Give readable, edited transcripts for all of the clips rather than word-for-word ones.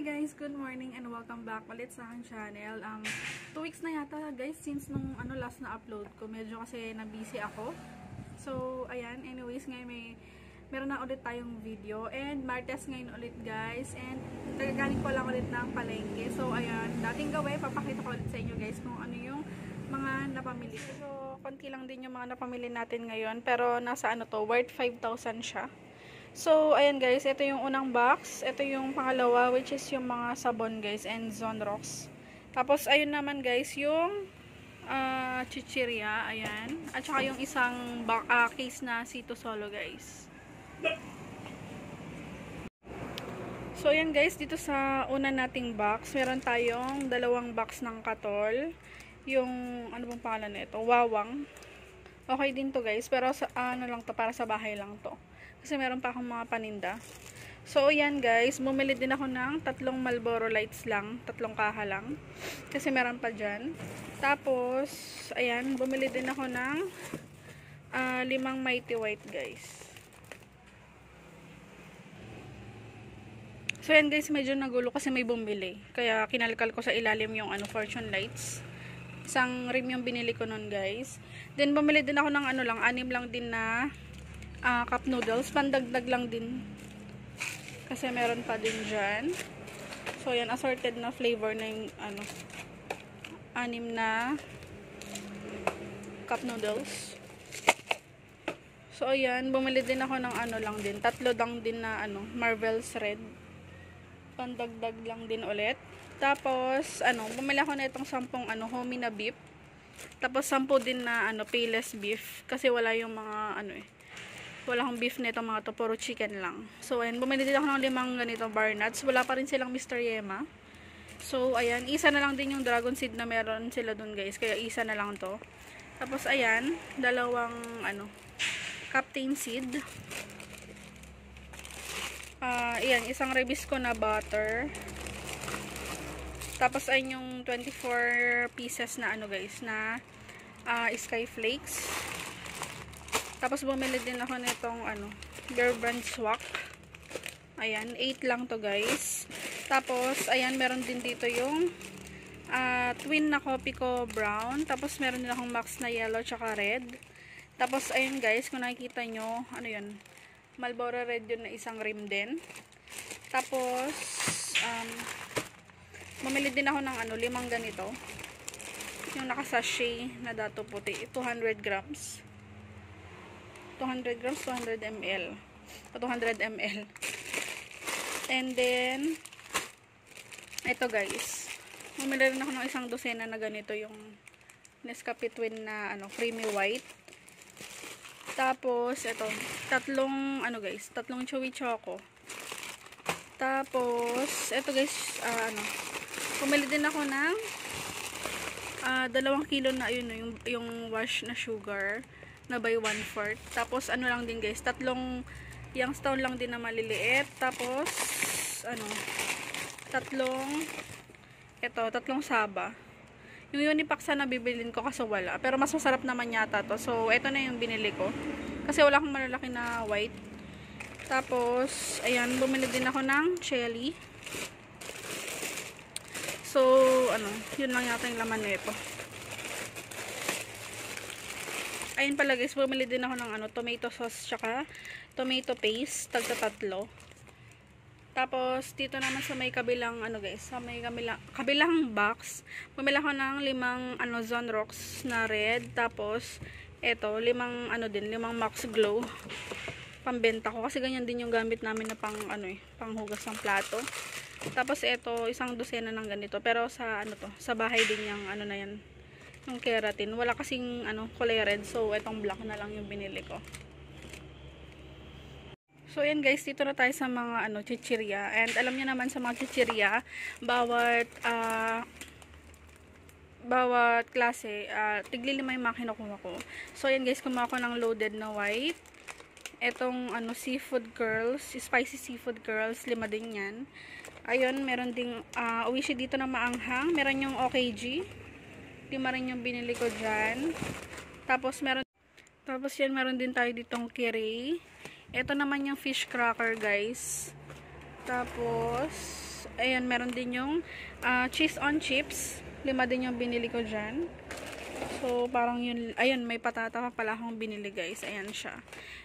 Hi guys! Good morning and welcome back ulit sa aking channel. 2 weeks na yata guys since nung last na upload ko. Medyo kasi na-busy ako. So, ayan. Anyways, ngayon meron na ulit tayong video. And Martes ngayon ulit guys. And nagagaling ko lang ulit ng palengke. So, ayan. Dating gawin, papakita ko ulit sa inyo guys kung ano yung mga napamili ko. So, konti lang din yung mga napamili natin ngayon. Pero nasa ano to, worth 5,000 siya. So, ayan guys, ito yung unang box. Ito yung pangalawa, which is yung mga sabon guys, and Zonrox. Tapos, ayun naman guys, yung chichirya, ayan. At saka yung isang case na Sito Solo guys. So, ayan guys, dito sa una nating box, meron tayong dalawang box ng katol. Yung, ano bang pangalan na ito? Wawang. Okay din to guys, pero sa, ano lang to, para sa bahay lang to. Kasi meron pa akong mga paninda. So, ayan guys. Bumili din ako ng 3 Marlboro Lights lang. 3 kaha lang. Kasi meron pa dyan. Tapos, ayan. Bumili din ako ng 5 Mighty White guys. So, ayan guys. Medyo nagulo kasi may bumili. Kaya, kinalkal ko sa ilalim yung Fortune Lights. Isang rim yung binili ko nun guys. Then, bumili din ako ng 6 lang din na Cup Noodles, pandagdag lang din kasi meron pa din dyan. So, yan, assorted na flavor na yung 6 na Cup Noodles. So, ayan, bumili din ako ng lang din, 3 lang din na Marvel's Red, pandagdag lang din ulit. Tapos, bumili ako na itong 10 hominy na beef, tapos 10 din na Payless beef, kasi wala yung mga wala akong beef nito mga to, puro chicken lang. So, ayan, bumili din ako ng 5 ganito bar nuts. Wala pa rin silang Mr. Yema. So, ayan, isa na lang din yung Dragon Seed na meron sila dun guys. Kaya, isa na lang to. Tapos, ayan, 2 Captain Seed. Ayan, isang Rebisco na butter. Tapos, ayan yung 24 pieces na guys, na Sky Flakes. Tapos, bumili din ako nitong Bear Brand Swak. Ayan, 8 lang to guys. Tapos, ayan, meron din dito yung twin na Copico brown. Tapos, meron din akong Max na yellow tsaka red. Tapos, ayan guys, kung nakikita nyo, yun, Marlboro Red yun na isang rim din. Tapos, bumili din ako ng 5 ganito. Yung nakasachet na Dato puti, 200 grams. 200 grams, 200 ml. O 200 ml. And then, ito guys. Bumili rin ako ng 12 na ganito, yung Nescafe twin na, creamy white. Tapos, ito, 3 Chowi choco. Tapos, ito guys, bumili din ako ng 2 kilo na, yung wash na sugar na by 1/4. Tapos, lang din guys, 3 youngstown lang din na maliliit. Tapos, 3 saba. Yung unipaksa na bibilin ko kasi wala. Pero, mas masarap naman yata to. So, ito na yung binili ko. Kasi wala akong malalaki na white. Tapos, ayan, bumili din ako ng chili. So, yun lang yata yung laman nito. Ayun pala guys, bumili din ako ng tomato sauce tsaka tomato paste, tagta-3. Tapos, dito naman sa may kabilang, guys, sa may kabilang box, bumili ako ng 5 Zonrox na red. Tapos, eto, 5 limang Max Glow. Pambenta ko, kasi ganyan din yung gamit namin na panghugas ng plato. Tapos, eto, 12 ng ganito. Pero sa, sa bahay din yung, na yan, yung keratin. Wala kasing kulay red. So, itong black na lang yung binili ko. So, yan guys. Dito na tayo sa mga chichirya. And alam nyo naman sa mga chichirya, bawat klase, tig-5 yung mga kinukuha ko. So, yan guys. Kumuha ko ng loaded na white. Etong Seafood Girls. Spicy Seafood Girls. 5 din yan. Ayun. Meron ding Wishy dito na maanghang. Meron yung OKG. 5 rin yung binili ko dyan. Tapos, meron din tayo ditong kiri. Ito naman yung fish cracker, guys. Tapos, Girls. Ayan, meron din yung cheese on chips. 5 din yung binili ko dyan. So, parang yun, ayun, may patata pa pala akong binili, guys. Ayan siya.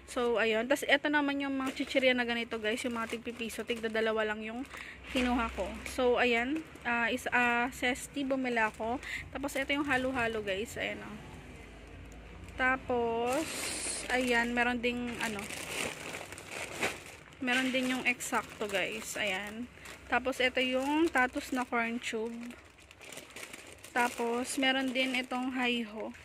So, ayun. Tapos, eto naman yung mga chichirya na ganito, guys. Yung mga tigpipiso. Tigdadalawa lang yung kinuha ko. So, ayan. Is a zesty, bumila ko. Tapos, eto yung halo-halo, guys. Ayan, o. Tapos, ayan, meron ding, ano, meron din yung eksakto, guys. Ayan. Tapos, eto yung tatus na corn tube. Tapos, meron din itong hi-ho.